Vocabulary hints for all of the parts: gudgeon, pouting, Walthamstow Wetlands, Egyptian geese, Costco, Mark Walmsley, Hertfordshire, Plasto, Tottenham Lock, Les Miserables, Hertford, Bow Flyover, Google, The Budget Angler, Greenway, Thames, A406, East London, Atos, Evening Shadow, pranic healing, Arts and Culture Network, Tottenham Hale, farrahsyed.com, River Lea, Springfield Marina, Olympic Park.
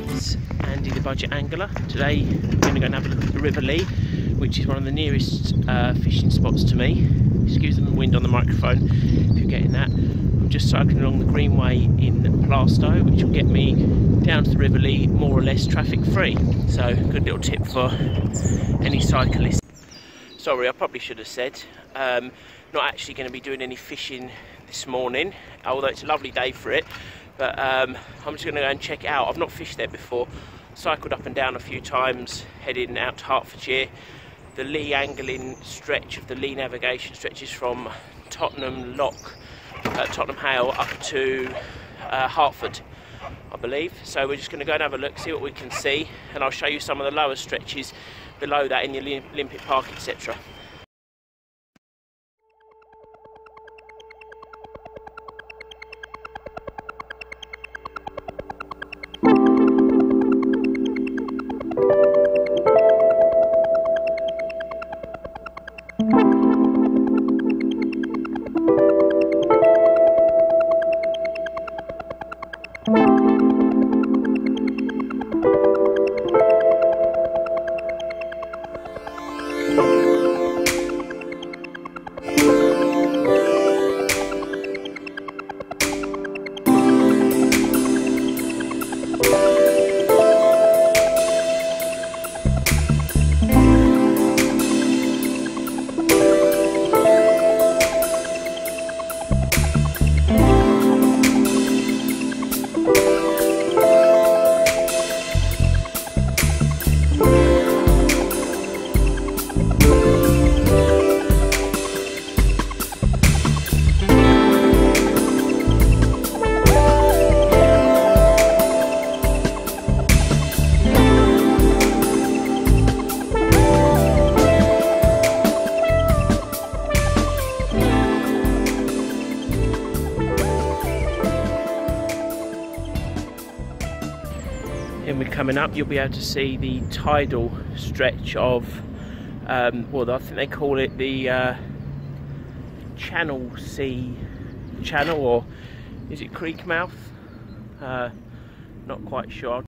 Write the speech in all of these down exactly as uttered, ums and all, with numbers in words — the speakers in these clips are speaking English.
It's Andy the Budget Angler. Today we're going to go and have a look at the River Lea, which is one of the nearest uh, fishing spots to me. Excuse the wind on the microphone if you're getting that. I'm just cycling along the Greenway in Plasto, which will get me down to the River Lea more or less traffic free. So good little tip for any cyclist. Sorry, I probably should have said, um, not actually going to be doing any fishing this morning, although it's a lovely day for it. But um, I'm just going to go and check it out. I've not fished there before. Cycled up and down a few times, heading out to Hertfordshire. The Lea angling stretch of the Lea navigation stretches from Tottenham Lock, uh, Tottenham Hale, up to uh, Hertford, I believe. So we're just going to go and have a look, see what we can see, and I'll show you some of the lower stretches below that in the Olympic Park, et cetera. Coming up, you'll be able to see the tidal stretch of, um, well, I think they call it the uh, Channel Sea Channel, or is it Creek Mouth? Uh, not quite sure.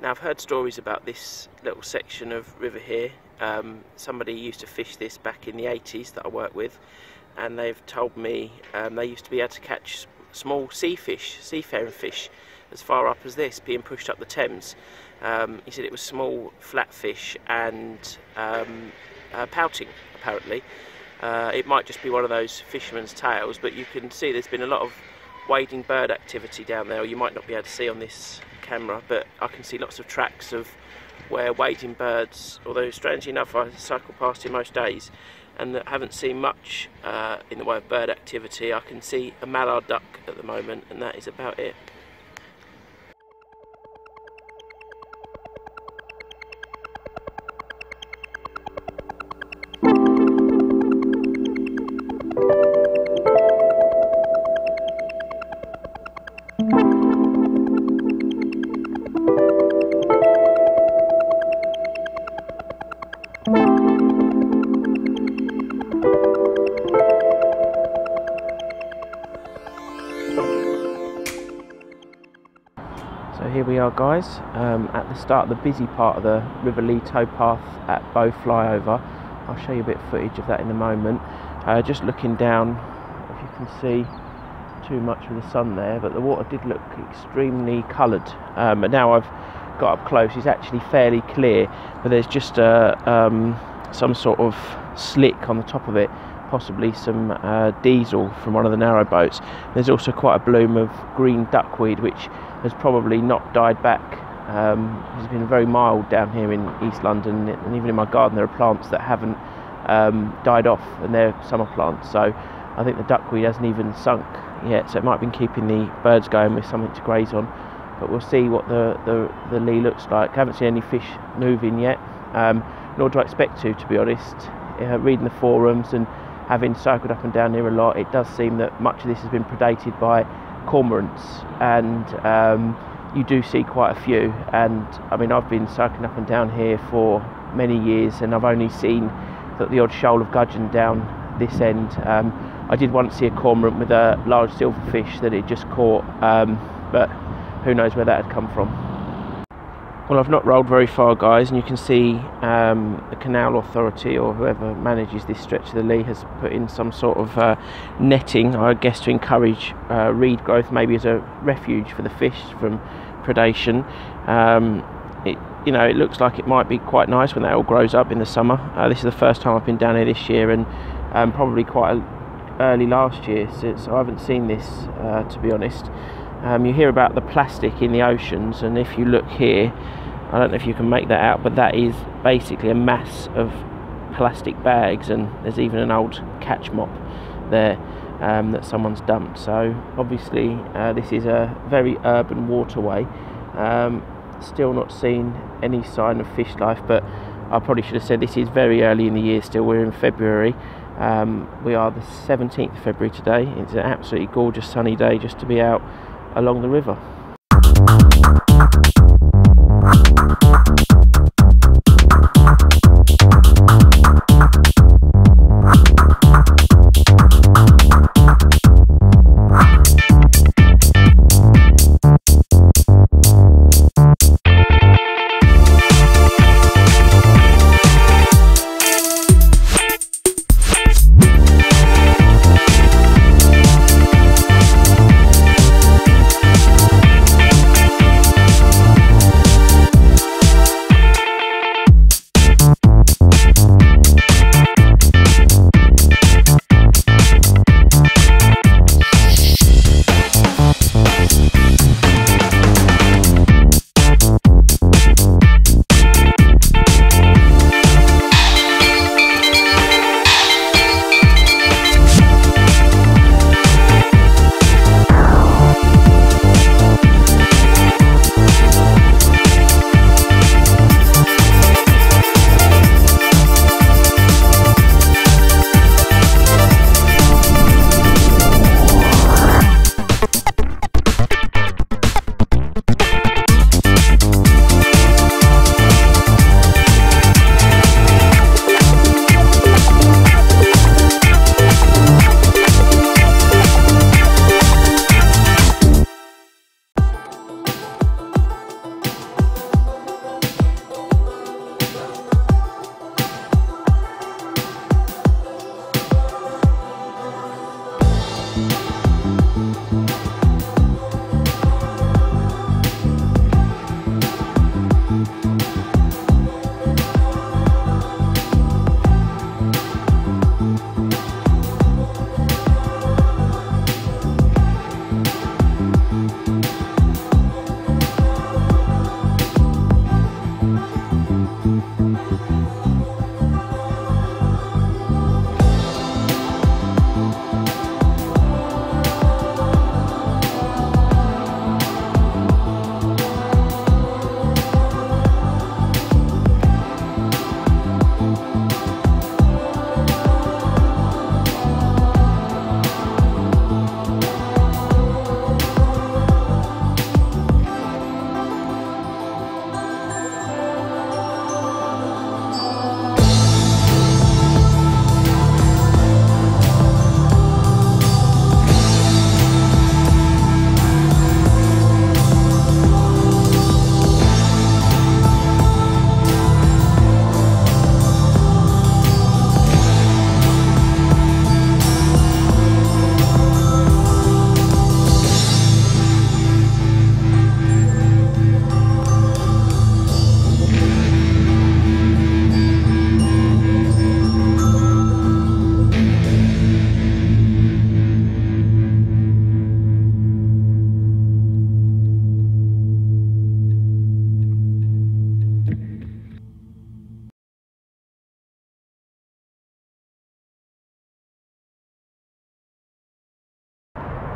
Now, I've heard stories about this little section of river here. Um, somebody used to fish this back in the eighties that I worked with, and they've told me um, they used to be able to catch small sea fish, seafaring fish, as far up as this, being pushed up the Thames. Um, he said it was small flatfish and um, uh, pouting, apparently. Uh, it might just be one of those fishermen's tales, but you can see there's been a lot of wading bird activity down there. You might not be able to see on this camera, but I can see lots of tracks of where wading birds, although strangely enough I cycle past here most days and haven't seen much uh, in the way of bird activity. I can see a mallard duck at the moment, and that is about it. Here we are, guys, um, at the start of the busy part of the River Lea towpath at Bow Flyover. I'll show you a bit of footage of that in a moment. Uh, just looking down, if you can see too much of the sun there, but the water did look extremely coloured. Um, but now I've got up close, it's actually fairly clear, but there's just a, um, some sort of slick on the top of it, possibly some uh, diesel from one of the narrow boats. There's also quite a bloom of green duckweed, which has probably not died back. Um, it's been very mild down here in East London, and even in my garden there are plants that haven't um, died off, and they're summer plants. So I think the duckweed hasn't even sunk yet, so it might have been keeping the birds going with something to graze on. But we'll see what the, the, the Lea looks like. I haven't seen any fish moving yet, um, nor do I expect to, to be honest. Uh, reading the forums and having cycled up and down here a lot, it does seem that much of this has been predated by cormorants, and um, you do see quite a few. And I mean, I've been cycling up and down here for many years, and I've only seen that the odd shoal of gudgeon down this end. Um, I did once see a cormorant with a large silverfish that it just caught, um, but who knows where that had come from. Well, I've not rolled very far, guys, and you can see um, the Canal Authority or whoever manages this stretch of the Lea has put in some sort of uh, netting, I guess, to encourage uh, reed growth, maybe as a refuge for the fish from predation. Um, it, you know, it looks like it might be quite nice when that all grows up in the summer. Uh, this is the first time I've been down here this year, and um, probably quite early last year, so, so I haven't seen this, uh, to be honest. Um, you hear about the plastic in the oceans, and if you look here, I don't know if you can make that out, but that is basically a mass of plastic bags, and there's even an old catch mop there um, that someone's dumped. So obviously uh, this is a very urban waterway. Um, still not seen any sign of fish life, but I probably should have said this is very early in the year still. We're in February. Um, we are the seventeenth of February today. It's an absolutely gorgeous sunny day just to be out along the river.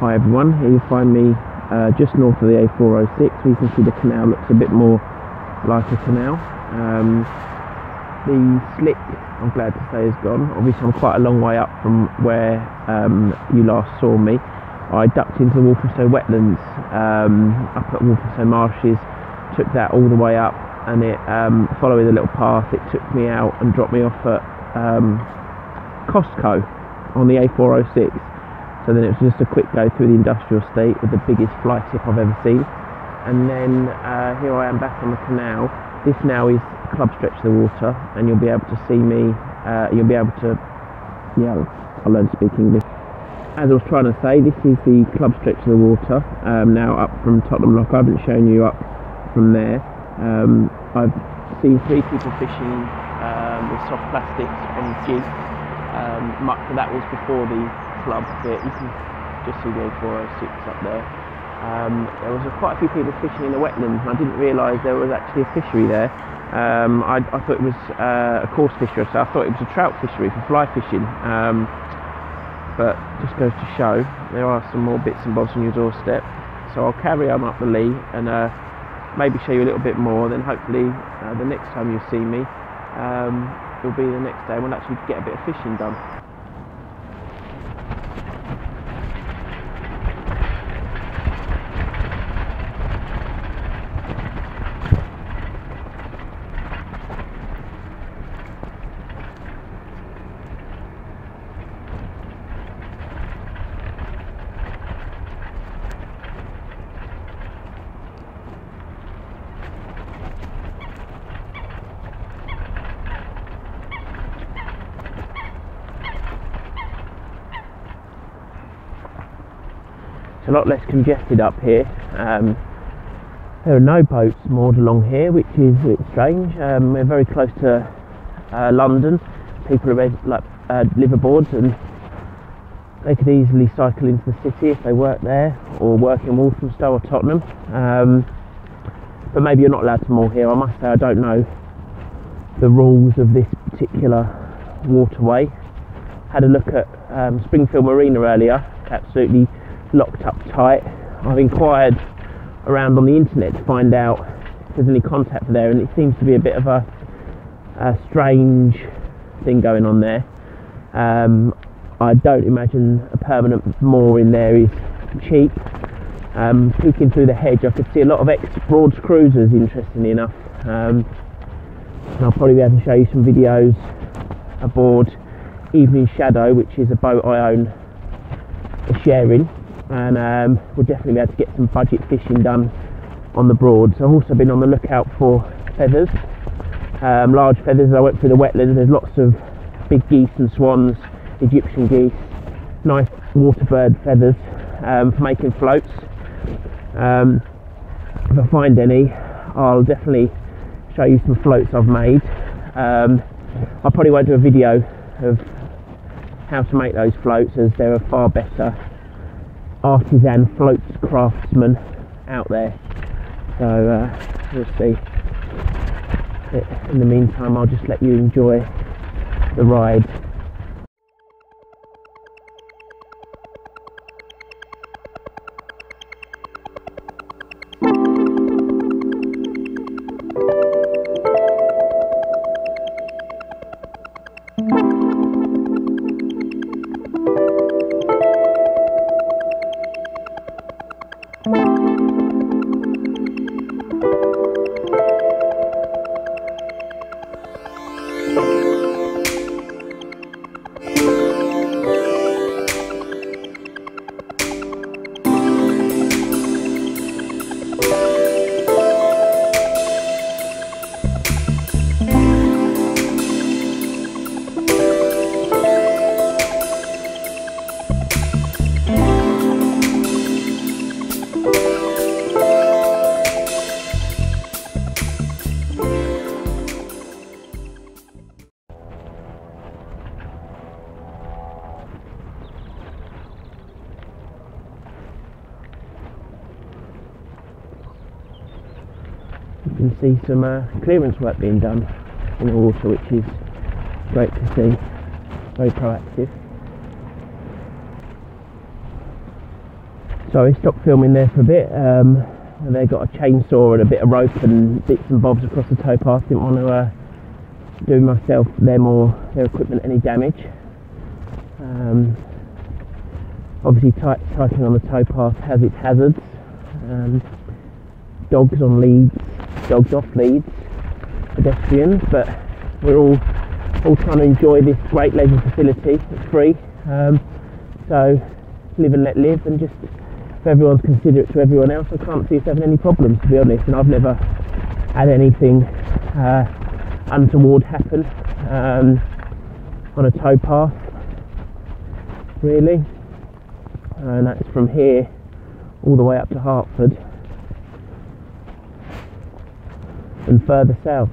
Hi everyone, you'll find me uh, just north of the A four oh six, where you can see the canal looks a bit more like a canal. Um, the slick, I'm glad to say, is gone. Obviously I'm quite a long way up from where um, you last saw me. I ducked into the Walthamstow Wetlands, um, up at Walthamstow Marshes, took that all the way up, and it, um, following a little path, it took me out and dropped me off at um, Costco on the A four oh six. So then it was just a quick go through the industrial estate with the biggest fly tip I've ever seen. And then uh, here I am back on the canal. This now is Club Stretch of the Water, and you'll be able to see me, uh, you'll be able to, yeah, I'll learn to speak English. As I was trying to say, this is the Club Stretch of the Water, um, now up from Tottenham Lock. I haven't shown you up from there. Um, I've seen three people fishing um, with soft plastics on the jig. Um, much of that was before the club, but you can just see the A four oh six up there. Um, there was quite a few people fishing in the wetlands, and I didn't realise there was actually a fishery there. Um, I, I thought it was uh, a coarse fishery, so I thought it was a trout fishery for fly fishing. Um, but just goes to show there are some more bits and bobs on your doorstep. So I'll carry on up the Lea and uh, maybe show you a little bit more, then hopefully uh, the next time you see me um, it'll be the next day when I actually get a bit of fishing done. A lot less congested up here. Um, there are no boats moored along here, which is a bit strange. Um, we're very close to uh, London. People are like uh, live aboard, and they could easily cycle into the city if they work there, or work in Walthamstow or Tottenham. Um, but maybe you're not allowed to moor here. I must say I don't know the rules of this particular waterway. Had a look at um, Springfield Marina earlier. Absolutely locked up tight. I've inquired around on the internet to find out if there's any contact there, and it seems to be a bit of a, a strange thing going on there. Um, I don't imagine a permanent moor in there is cheap. Um, peeking through the hedge I could see a lot of ex-Broads cruisers, interestingly enough, um, and I'll probably be able to show you some videos aboard Evening Shadow, which is a boat I own a share in. And um, we'll definitely be able to get some budget fishing done on the Broads. I've also been on the lookout for feathers, um, large feathers. I went through the wetlands, there's lots of big geese and swans, Egyptian geese, nice water bird feathers um, for making floats. Um, if I find any, I'll definitely show you some floats I've made. Um, I probably won't do a video of how to make those floats, as there are far better artisan floats craftsmen out there, so uh, we'll see. In the meantime, I'll just let you enjoy the ride. You can see some uh, clearance work being done in the water, which is great to see, very proactive. So I stopped filming there for a bit, um, and they got a chainsaw and a bit of rope and bits and bobs across the towpath. Didn't want to uh, do myself, them or their equipment any damage. Um, obviously tight, tightening on the towpath has its hazards. Um, dogs on leads, dogs off leads, pedestrians, but we're all all trying to enjoy this great leisure facility. It's free, um, so live and let live, and just if everyone's considerate to everyone else, I can't see us having any problems, to be honest. And I've never had anything uh, untoward happen um, on a tow path, really. And that's from here all the way up to Hertford and further south.